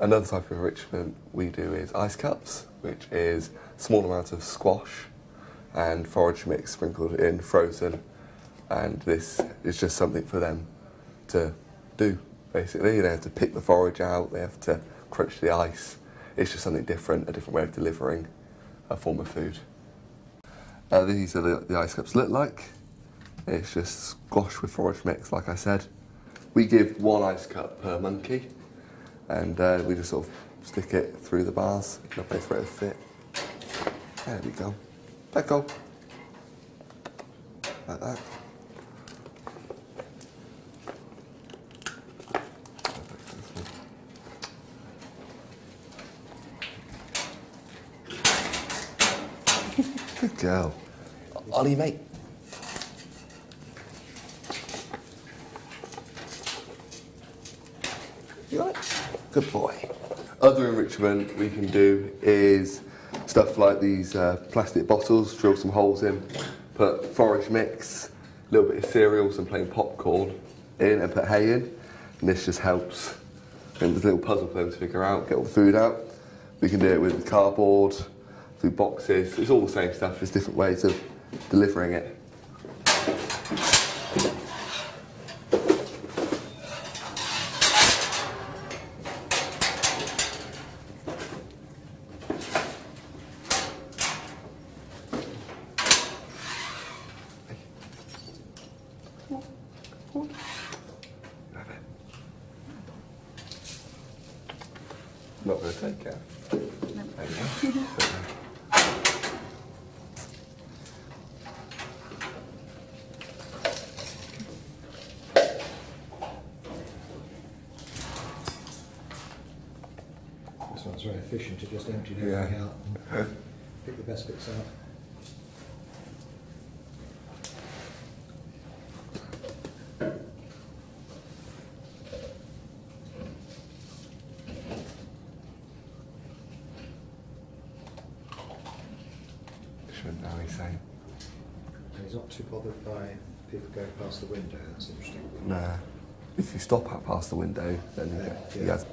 Another type of enrichment we do is ice cups, which is small amounts of squash and forage mix sprinkled in frozen, and this is just something for them to do, basically. They have to pick the forage out, they have to crunch the ice. It's just something different, a different way of delivering a form of food. These are the ice cups look like. It's just squash with forage mix, like I said. We give one ice cup per monkey, and we just sort of stick it through the bars in a place where it'll fit. There we go. Let go. Like that. Good girl. Ollie, mate. You all right? Good boy. Other enrichment we can do is stuff like these plastic bottles, drill some holes in, put forage mix, a little bit of cereal, some plain popcorn in, and put hay in. And this just helps. And there's a little puzzle for them to figure out, get all the food out. We can do it with cardboard, through boxes. It's all the same stuff, just different ways of delivering it. Not going to take care. No. There you go. This one's very efficient to just empty everything out and pick the best bits out. Now he's saying. And he's not too bothered by people going past the window, that's interesting. Nah. If you stop out past the window, then you go. Yeah.